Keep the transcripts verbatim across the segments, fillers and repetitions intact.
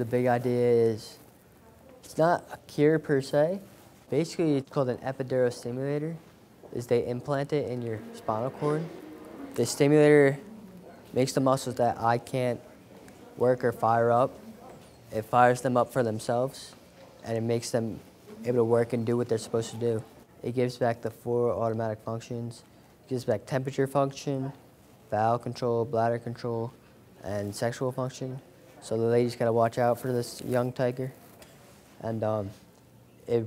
The big idea is it's not a cure per se. Basically, it's called an epidural stimulator. Is they implant it in your spinal cord. The stimulator makes the muscles that I can't work or fire up. It fires them up for themselves, and it makes them able to work and do what they're supposed to do. It gives back the four automatic functions. It gives back temperature function, bowel control, bladder control, and sexual function. So the ladies gotta watch out for this young tiger. And um, it,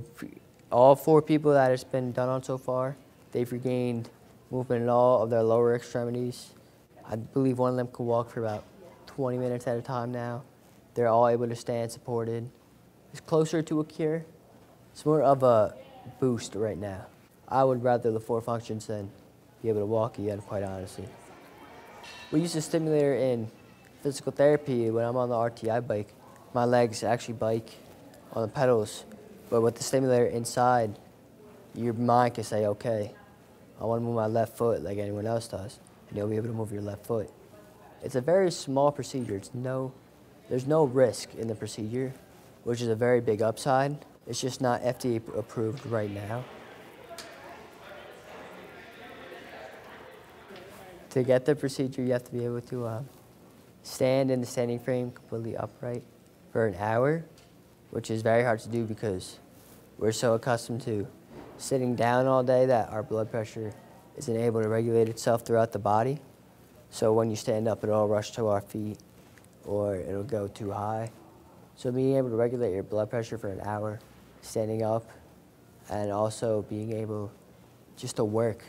all four people that it's been done on so far, they've regained movement in all of their lower extremities. I believe one of them could walk for about twenty minutes at a time now. They're all able to stand supported. It's closer to a cure. It's more of a boost right now. I would rather the four functions than be able to walk again, quite honestly. We use the stimulator in physical therapy when I'm on the R T I bike. My legs actually bike on the pedals, but with the stimulator inside, your mind can say, okay, I want to move my left foot like anyone else does, and you'll be able to move your left foot. It's a very small procedure. It's no, there's no risk in the procedure, which is a very big upside. It's just not F D A approved right now. To get the procedure, you have to be able to um, stand in the standing frame completely upright for an hour, which is very hard to do because we're so accustomed to sitting down all day that our blood pressure isn't able to regulate itself throughout the body. So when you stand up, it'll rush to our feet or it'll go too high. So being able to regulate your blood pressure for an hour, standing up, and also being able just to work.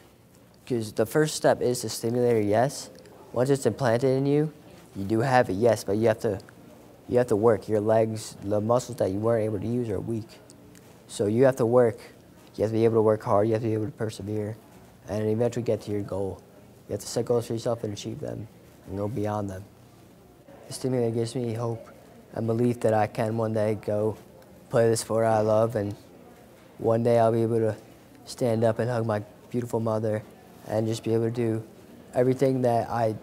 Because the first step is the stimulator, yes. Once it's implanted in you, you do have it, yes, but you have to, you have to work. Your legs, the muscles that you weren't able to use are weak. So you have to work. You have to be able to work hard. You have to be able to persevere and eventually get to your goal. You have to set goals for yourself and achieve them and go beyond them. The stimulator gives me hope and belief that I can one day go play the sport I love, and one day I'll be able to stand up and hug my beautiful mother and just be able to do everything that I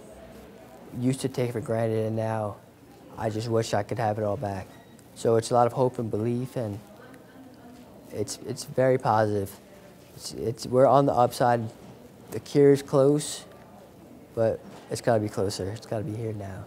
used to take for granted, and now I just wish I could have it all back. So it's a lot of hope and belief, and it's, it's very positive. It's, it's, we're on the upside. The cure is close, but it's gotta be closer. It's gotta be here now.